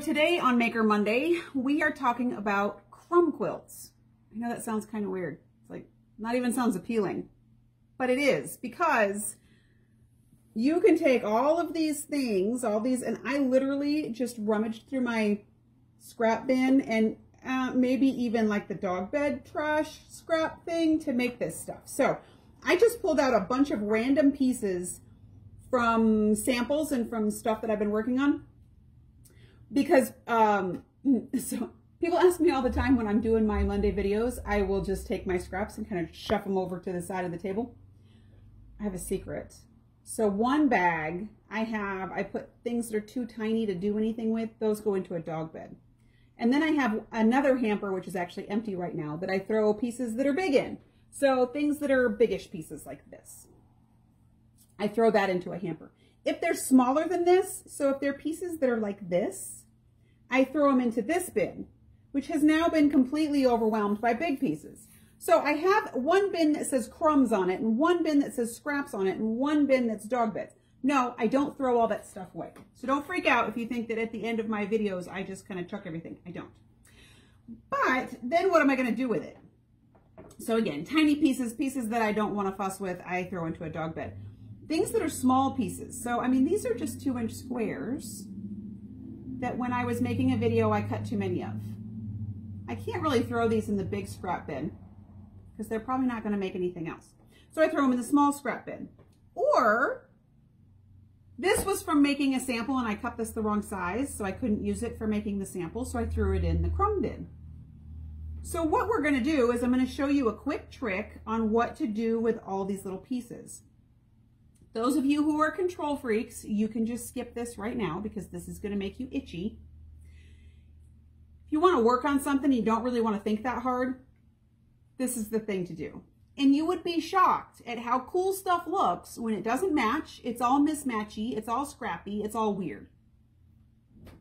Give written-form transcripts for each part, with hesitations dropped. So today on Maker Monday, we are talking about crumb quilts. I know that sounds kind of weird. It's like, not even sounds appealing, but it is, because you can take all of these things, and I literally just rummaged through my scrap bin and maybe even like the dog bed trash scrap thing to make this stuff. So I just pulled out a bunch of random pieces from samples and from stuff that I've been working on, because so people ask me all the time when I'm doing my Monday videos, I will just take my scraps and kind of shove them over to the side of the table. I have a secret. So one bag I put things that are too tiny to do anything with. Those go into a dog bed. And then I have another hamper, which is actually empty right now, that I throw pieces that are big in. So things that are biggish pieces like this, I throw that into a hamper. If they're smaller than this, so if they're pieces that are like this, I throw them into this bin, which has now been completely overwhelmed by big pieces. So I have one bin that says crumbs on it, and one bin that says scraps on it, and one bin that's dog beds. No, I don't throw all that stuff away. So don't freak out if you think that at the end of my videos, I just kind of chuck everything. I don't. But then what am I going to do with it? So again, tiny pieces, pieces that I don't want to fuss with, I throw into a dog bed. Things that are small pieces. So, I mean, these are just 2-inch squares that when I was making a video, I cut too many of. I can't really throw these in the big scrap bin because they're probably not going to make anything else. So I throw them in the small scrap bin. Or this was from making a sample and I cut this the wrong size, so I couldn't use it for making the sample, so I threw it in the crumb bin. So what we're going to do is I'm going to show you a quick trick on what to do with all these little pieces. Those of you who are control freaks, you can just skip this right now because this is going to make you itchy. If you want to work on something and you don't really want to think that hard, this is the thing to do. And you would be shocked at how cool stuff looks when it doesn't match. It's all mismatchy. It's all scrappy. It's all weird.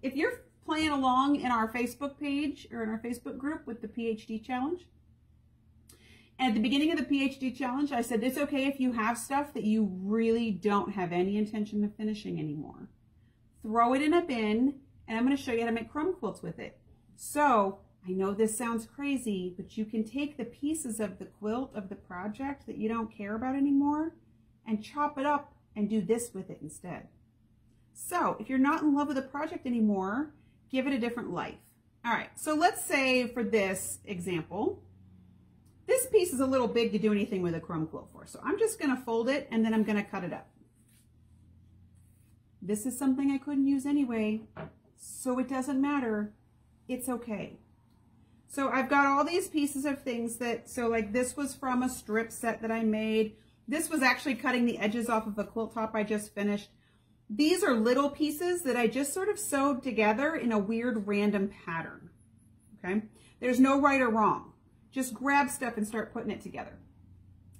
If you're playing along in our Facebook page or in our Facebook group with the PhD challenge, at the beginning of the PhD challenge, I said, it's okay if you have stuff that you really don't have any intention of finishing anymore. Throw it in a bin, and I'm going to show you how to make crumb quilts with it. So I know this sounds crazy, but you can take the pieces of the quilt of the project that you don't care about anymore and chop it up and do this with it instead. So if you're not in love with a project anymore, give it a different life. All right, so let's say for this example, this piece is a little big to do anything with a crumb quilt for, so I'm just going to fold it and then I'm going to cut it up. This is something I couldn't use anyway, so it doesn't matter. It's okay. So I've got all these pieces of things that, so like this was from a strip set that I made. This was actually cutting the edges off of a quilt top I just finished. These are little pieces that I just sort of sewed together in a weird random pattern. Okay, there's no right or wrong. Just grab stuff and start putting it together.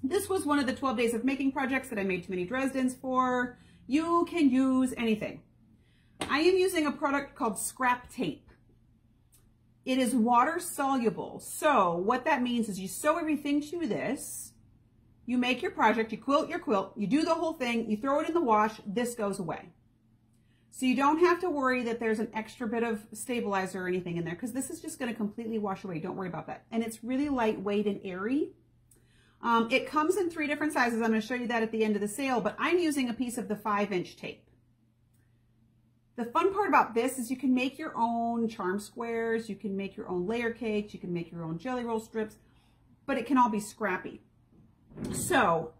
This was one of the 12 Days of Making projects that I made too many Dresdens for. You can use anything. I am using a product called Scrap Tape. It is water soluble. So what that means is you sew everything to this, you make your project, you quilt your quilt, you do the whole thing, you throw it in the wash, this goes away. So you don't have to worry that there's an extra bit of stabilizer or anything in there, because this is just going to completely wash away. Don't worry about that. And it's really lightweight and airy. It comes in 3 different sizes. I'm going to show you that at the end of the sale, but I'm using a piece of the 5-inch tape. The fun part about this is you can make your own charm squares. You can make your own layer cakes. You can make your own jelly roll strips, but it can all be scrappy. So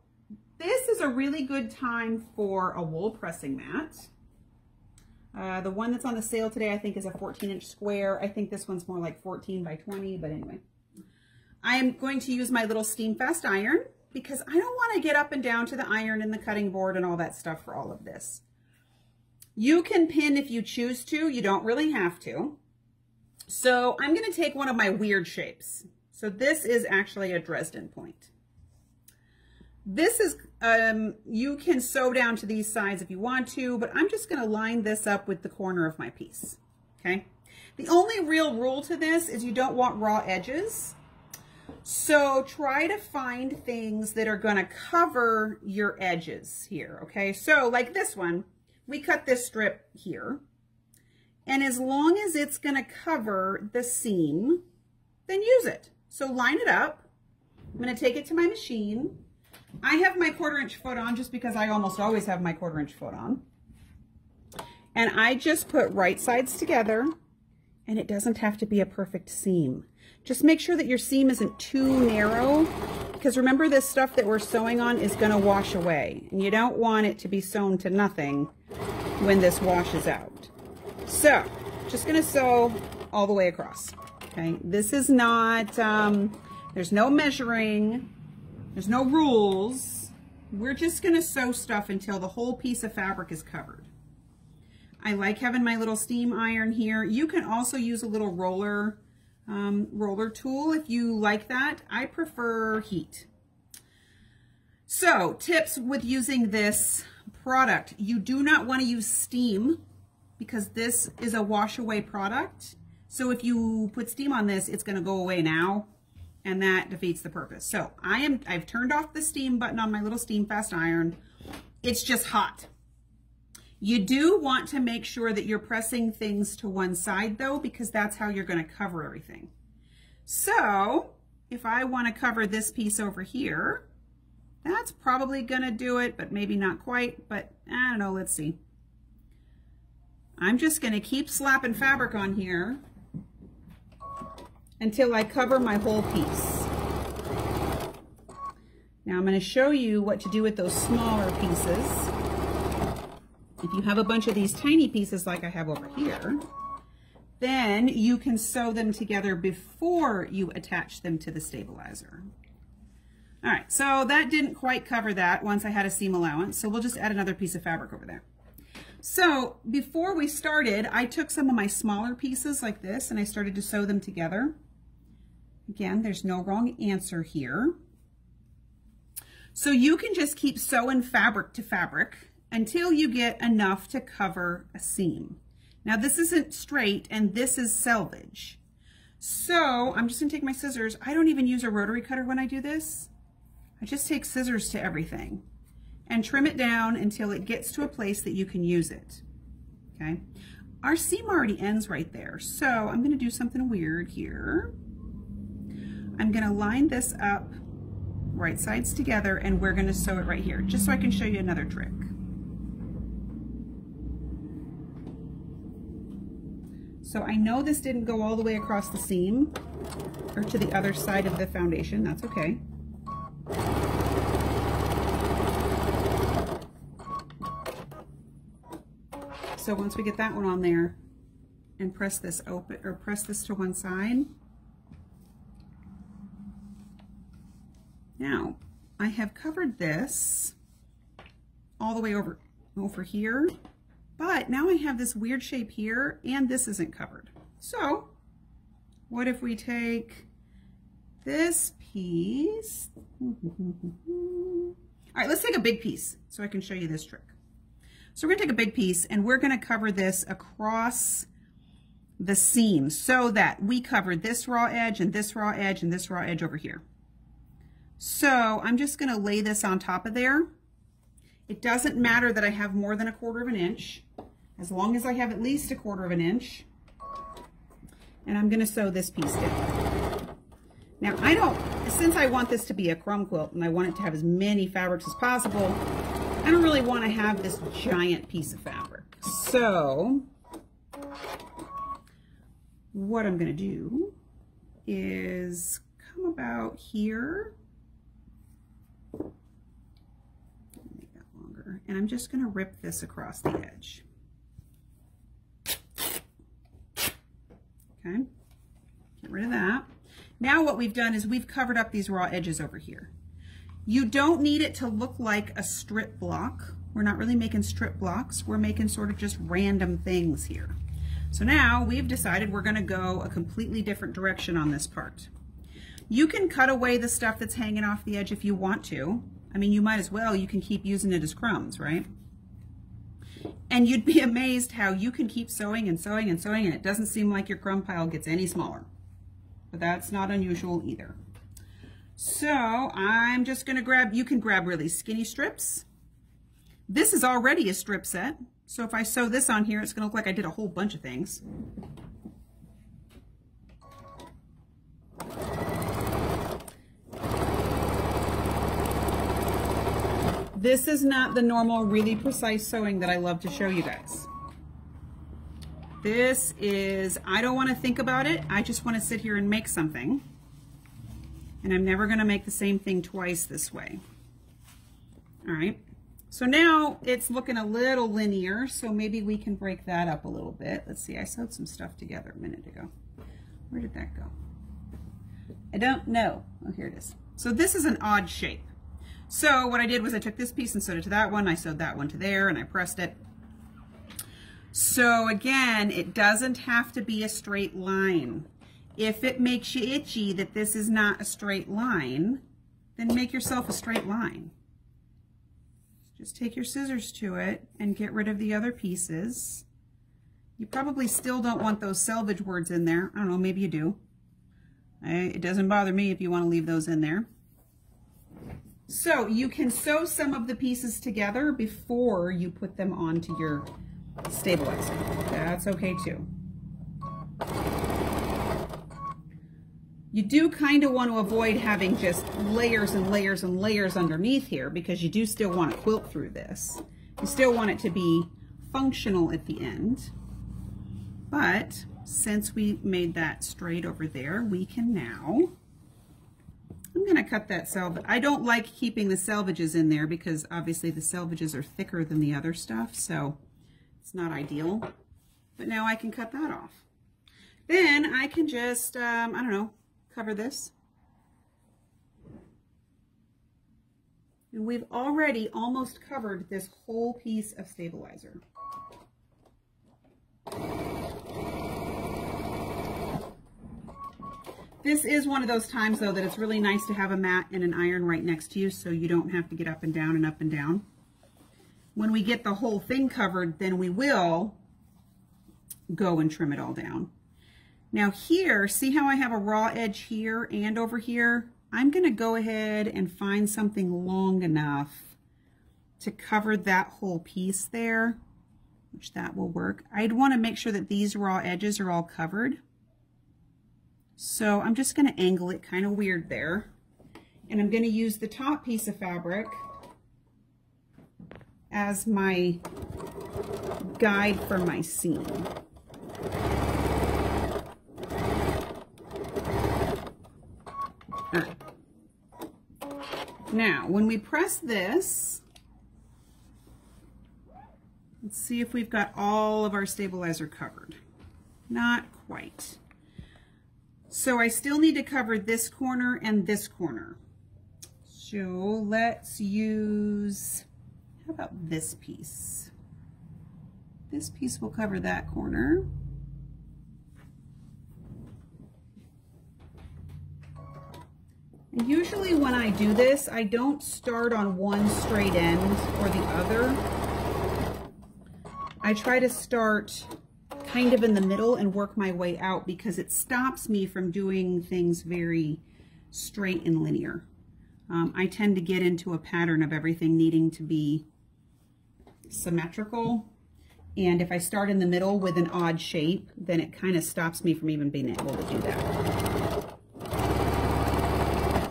this is a really good time for a wool pressing mat. The one that's on the sale today, I think, is a 14-inch square. I think this one's more like 14 by 20, but anyway. I am going to use my little Steamfast iron because I don't want to get up and down to the iron and the cutting board and all that stuff for all of this. You can pin if you choose to. You don't really have to. So I'm going to take one of my weird shapes. So this is actually a Dresden point. This is, you can sew down to these sides if you want to, but I'm just going to line this up with the corner of my piece, okay? The only real rule to this is you don't want raw edges. So try to find things that are going to cover your edges here, okay? So like this one, we cut this strip here, And as long as it's going to cover the seam, then use it. So line it up. I'm going to take it to my machine. I have my 1/4 inch foot on just because I almost always have my 1/4 inch foot on. And I just put right sides together, and it doesn't have to be a perfect seam. Just make sure that your seam isn't too narrow, because remember, this stuff that we're sewing on is going to wash away, and you don't want it to be sewn to nothing when this washes out. So just going to sew all the way across. Okay, this is not, there's no measuring, there's no rules. We're just going to sew stuff until the whole piece of fabric is covered. I like having my little steam iron here. You can also use a little roller tool if you like that. I prefer heat. So tips with using this product. You do not want to use steam because this is a wash away product. So if you put steam on this, it's going to go away now, and that defeats the purpose. So I've turned off the steam button on my little Steamfast iron. It's just hot. You do want to make sure that you're pressing things to one side though, because that's how you're going to cover everything. So if I want to cover this piece over here, that's probably going to do it, but maybe not quite, but I don't know, let's see. I'm just going to keep slapping fabric on here until I cover my whole piece. Now I'm going to show you what to do with those smaller pieces. If you have a bunch of these tiny pieces like I have over here, then you can sew them together before you attach them to the stabilizer. All right, so that didn't quite cover that once I had a seam allowance, so we'll just add another piece of fabric over there. So before we started, I took some of my smaller pieces like this and I started to sew them together. Again, there's no wrong answer here. So you can just keep sewing fabric to fabric until you get enough to cover a seam. Now this isn't straight and this is selvage. So I'm just gonna take my scissors. I don't even use a rotary cutter when I do this. I just take scissors to everything and trim it down until it gets to a place that you can use it, okay? Our seam already ends right there. So I'm gonna do something weird here. I'm gonna line this up right sides together and we're gonna sew it right here just so I can show you another trick. So I know this didn't go all the way across the seam or to the other side of the foundation, that's okay. So once we get that one on there and press this open or press this to one side. Now I have covered this all the way over here. But now I have this weird shape here and this isn't covered. So what if we take this piece? All right, let's take a big piece so I can show you this trick. So we're gonna take a big piece and we're gonna cover this across the seam so that we cover this raw edge and this raw edge and this raw edge over here. So I'm just gonna lay this on top of there. It doesn't matter that I have more than a 1/4 inch, as long as I have at least a 1/4 inch. And I'm gonna sew this piece down. Now I don't, since I want this to be a crumb quilt and I want it to have as many fabrics as possible, I don't really wanna have this giant piece of fabric. So what I'm gonna do is come about here. And I'm just going to rip this across the edge. Okay, get rid of that. Now what we've done is we've covered up these raw edges over here. You don't need it to look like a strip block. We're not really making strip blocks. We're making sort of just random things here. So now we've decided we're going to go a completely different direction on this part. You can cut away the stuff that's hanging off the edge if you want to. I mean, you might as well, you can keep using it as crumbs, right? And you'd be amazed how you can keep sewing and sewing and sewing, and it doesn't seem like your crumb pile gets any smaller. But that's not unusual either. So I'm just gonna grab, you can grab really skinny strips. This is already a strip set, So if I sew this on here, it's going to look like I did a whole bunch of things. This is not the normal, really precise sewing that I love to show you guys. This is, I don't want to think about it. I just want to sit here and make something. And I'm never going to make the same thing twice this way. All right. So now it's looking a little linear. So maybe we can break that up a little bit. Let's see. I sewed some stuff together a minute ago. Where did that go? I don't know. Oh, here it is. So this is an odd shape. So what I did was I took this piece and sewed it to that one. I sewed that one to there and I pressed it. So again, it doesn't have to be a straight line. If it makes you itchy that this is not a straight line, then make yourself a straight line. Just take your scissors to it and get rid of the other pieces. You probably still don't want those selvage words in there. I don't know, maybe you do. It doesn't bother me if you want to leave those in there. So you can sew some of the pieces together before you put them onto your stabilizer. That's okay too. You do kind of want to avoid having just layers and layers and layers underneath here, because you do still want to quilt through this. You still want it to be functional at the end. But since we made that straight over there, we can now, I'm going to cut that selvage. I don't like keeping the selvages in there because obviously the selvages are thicker than the other stuff, so it's not ideal. But now I can cut that off. Then I can just, I don't know, cover this. And we've already almost covered this whole piece of stabilizer. This is one of those times, though, that it's really nice to have a mat and an iron right next to you so you don't have to get up and down and up and down. When we get the whole thing covered, then we will go and trim it all down. Now here, see how I have a raw edge here and over here? I'm going to go ahead and find something long enough to cover that whole piece there, which that will work. I'd want to make sure that these raw edges are all covered. So I'm just going to angle it kind of weird there, and I'm going to use the top piece of fabric as my guide for my seam. All right. Now, when we press this, let's see if we've got all of our stabilizer covered. Not quite. So I still need to cover this corner and this corner. So let's use, how about this piece? This piece will cover that corner. And usually when I do this, I don't start on one straight end or the other. I try to start kind of in the middle and work my way out, because it stops me from doing things very straight and linear. I tend to get into a pattern of everything needing to be symmetrical, and if I start in the middle with an odd shape, then it kind of stops me from even being able to do that.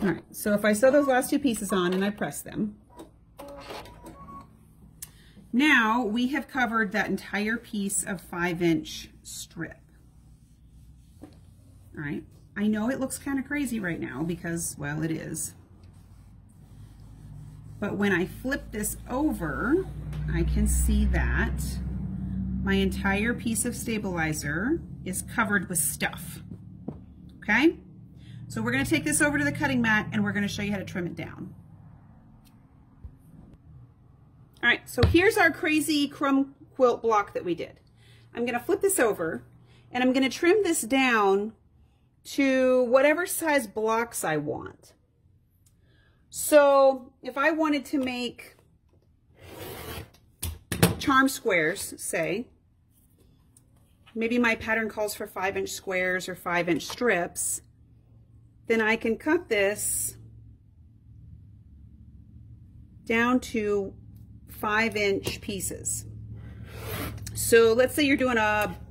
All right, so if I sew those last two pieces on and I press them, now we have covered that entire piece of 5-inch strip. All right, I know it looks kind of crazy right now because, well, it is. But when I flip this over, I can see that my entire piece of stabilizer is covered with stuff, okay? So we're gonna take this over to the cutting mat and we're gonna show you how to trim it down. All right, so here's our crazy crumb quilt block that we did. I'm going to flip this over, and I'm going to trim this down to whatever size blocks I want. So if I wanted to make charm squares, say, maybe my pattern calls for 5-inch squares or 5-inch strips, then I can cut this down to 5-inch pieces. So let's say you're doing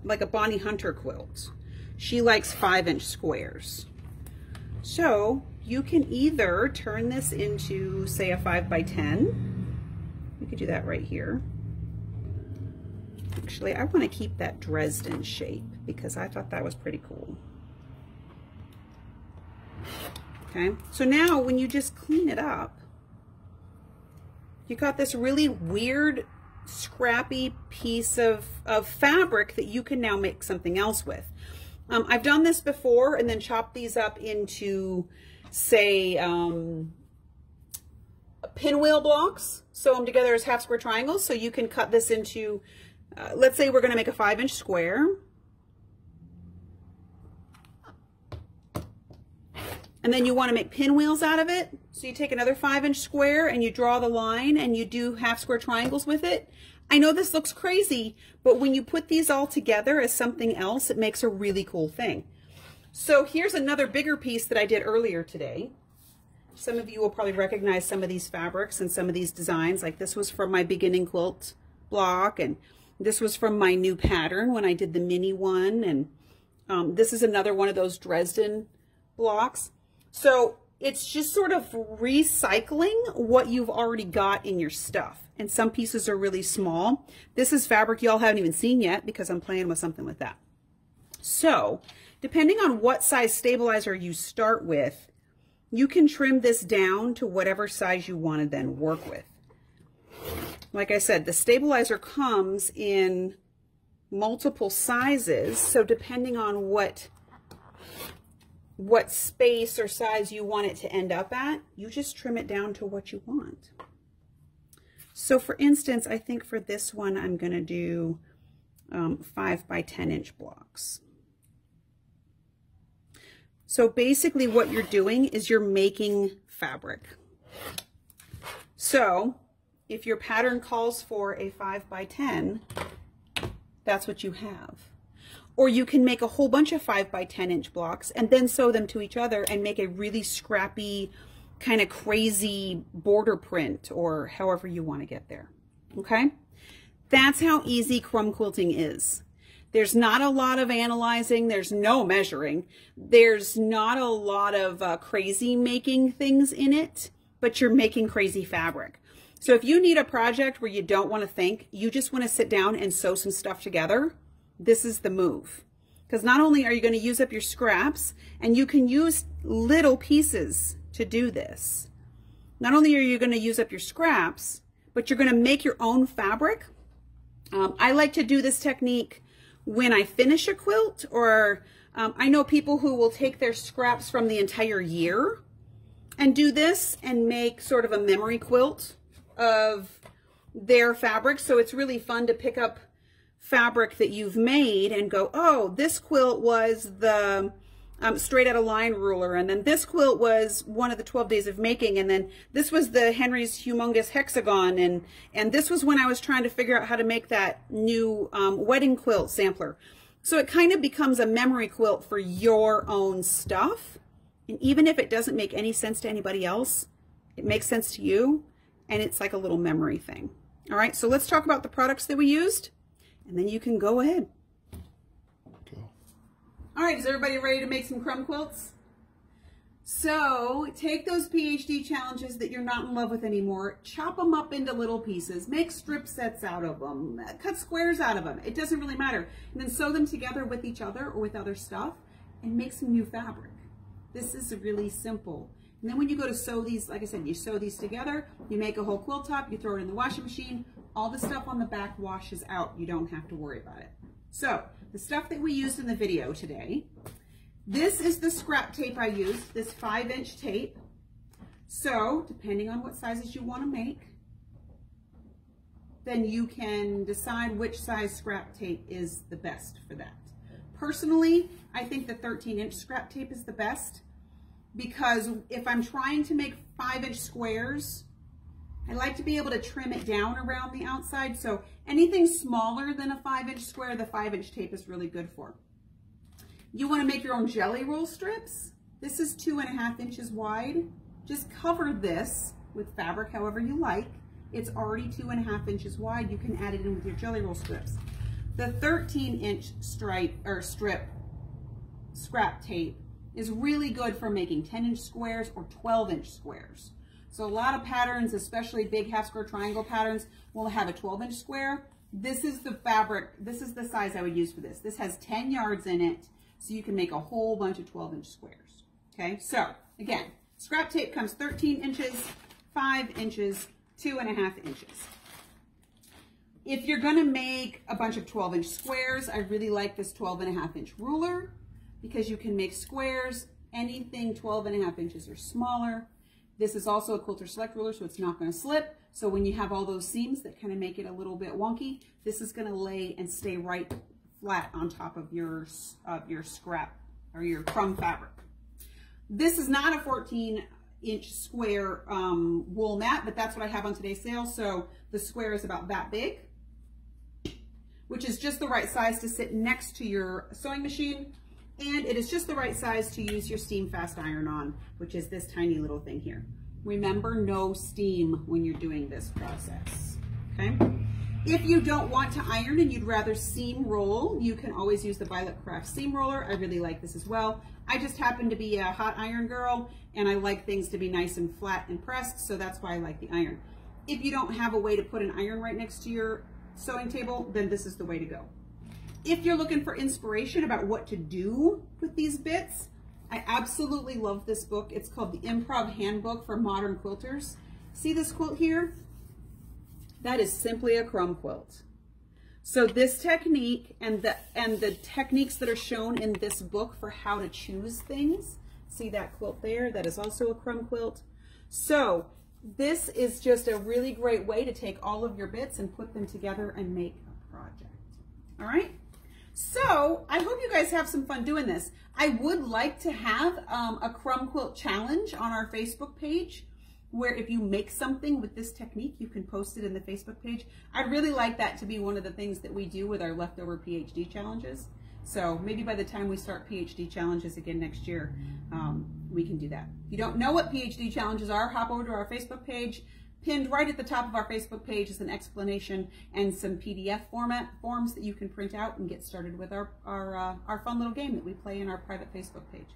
like a Bonnie Hunter quilt. She likes 5-inch squares. So you can either turn this into, say, a 5 by 10. You could do that right here. Actually, I want to keep that Dresden shape because I thought that was pretty cool. Okay, so now when you just clean it up, you got this really weird, scrappy piece of fabric that you can now make something else with. I've done this before and then chopped these up into, say, pinwheel blocks, sew them together as half square triangles. So you can cut this into, let's say we're going to make a 5-inch square. And then you want to make pinwheels out of it. So you take another 5-inch square and you draw the line and you do half square triangles with it. I know this looks crazy, but when you put these all together as something else, it makes a really cool thing. So here's another bigger piece that I did earlier today. Some of you will probably recognize some of these fabrics and some of these designs. Like this was from my beginning quilt block, and this was from my new pattern when I did the mini one. And this is another one of those Dresden blocks. So it's just sort of recycling what you've already got in your stuff. And some pieces are really small. This is fabric y'all haven't even seen yet because I'm playing with something with that. So depending on what size stabilizer you start with, you can trim this down to whatever size you want to then work with. Like I said, the stabilizer comes in multiple sizes. So depending on what space or size you want it to end up at, you just trim it down to what you want. So for instance, I think for this one, I'm going to do 5 by 10-inch blocks. So basically what you're doing is you're making fabric. So if your pattern calls for a 5 by 10, that's what you have. Or you can make a whole bunch of 5 by 10-inch blocks and then sew them to each other and make a really scrappy, kind of crazy border print, or however you want to get there. Okay? That's how easy crumb quilting is. There's not a lot of analyzing. There's no measuring. There's not a lot of crazy making things in it, but you're making crazy fabric. So if you need a project where you don't want to think, you just want to sit down and sew some stuff together, this is the move, because not only are you going to use up your scraps, and you can use little pieces to do this. Not only are you going to use up your scraps, but you're going to make your own fabric. I like to do this technique when I finish a quilt, or I know people who will take their scraps from the entire year and do this and make sort of a memory quilt of their fabric. So it's really fun to pick up fabric that you've made and go, oh, this quilt was the straight out of line ruler, and then this quilt was one of the 12 days of making, and then this was the Henry's humongous hexagon, and this was when I was trying to figure out how to make that new wedding quilt sampler. So it kind of becomes a memory quilt for your own stuff, and even if it doesn't make any sense to anybody else, it makes sense to you, and it's like a little memory thing. All right, so let's talk about the products that we used. And then you can go ahead. Okay. All right, is everybody ready to make some crumb quilts? So take those PhD challenges that you're not in love with anymore, chop them up into little pieces, make strip sets out of them, cut squares out of them. It doesn't really matter. And then sew them together with each other or with other stuff and make some new fabric. This is really simple. And then when you go to sew these, like I said, you sew these together, you make a whole quilt top, you throw it in the washing machine, all the stuff on the back washes out. You don't have to worry about it. So the stuff that we used in the video today, this is the scrap tape I used, this 5-inch tape. So depending on what sizes you want to make, then you can decide which size scrap tape is the best for that. Personally, I think the 13-inch scrap tape is the best, because if I'm trying to make 5-inch squares, I like to be able to trim it down around the outside. So anything smaller than a 5-inch square, the 5-inch tape is really good for. You want to make your own jelly roll strips. This is 2.5 inches wide. Just cover this with fabric however you like. It's already 2.5 inches wide. You can add it in with your jelly roll strips. The 13-inch strip scrap tape is really good for making 10-inch squares or 12-inch squares. So a lot of patterns, especially big half square triangle patterns, will have a 12-inch square. This is the fabric, this is the size I would use for this. This has 10 yards in it, so you can make a whole bunch of 12-inch squares. Okay, so again, scrap tape comes 13 inches, 5 inches, 2.5 inches. If you're gonna make a bunch of 12-inch squares, I really like this 12.5-inch ruler because you can make squares, anything 12.5 inches or smaller. This is also a Quilters Select ruler, so it's not gonna slip. So when you have all those seams that kind of make it a little bit wonky, this is gonna lay and stay right flat on top of your scrap or your crumb fabric. This is not a 14-inch square wool mat, but that's what I have on today's sale. So the square is about that big, which is just the right size to sit next to your sewing machine. And it is just the right size to use your Steamfast iron-on, which is this tiny little thing here. Remember, no steam when you're doing this process, okay? If you don't want to iron and you'd rather seam roll, you can always use the Violet Craft Seam Roller. I really like this as well. I just happen to be a hot iron girl, and I like things to be nice and flat and pressed, so that's why I like the iron. If you don't have a way to put an iron right next to your sewing table, then this is the way to go. If you're looking for inspiration about what to do with these bits, I absolutely love this book. It's called The Improv Handbook for Modern Quilters. See this quilt here? That is simply a crumb quilt. So this technique and the techniques that are shown in this book for how to choose things, see that quilt there? That is also a crumb quilt. So this is just a really great way to take all of your bits and put them together and make a project, all right? So I hope you guys have some fun doing this. I would like to have a crumb quilt challenge on our Facebook page where if you make something with this technique, you can post it in the Facebook page. I'd really like that to be one of the things that we do with our leftover PhD challenges. So maybe by the time we start PhD challenges again next year, we can do that. If you don't know what PhD challenges are, hop over to our Facebook page. Pinned right at the top of our Facebook page is an explanation and some PDF forms that you can print out and get started with our fun little game that we play in our private Facebook page.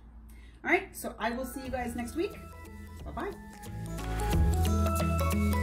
All right, so I will see you guys next week. Bye-bye.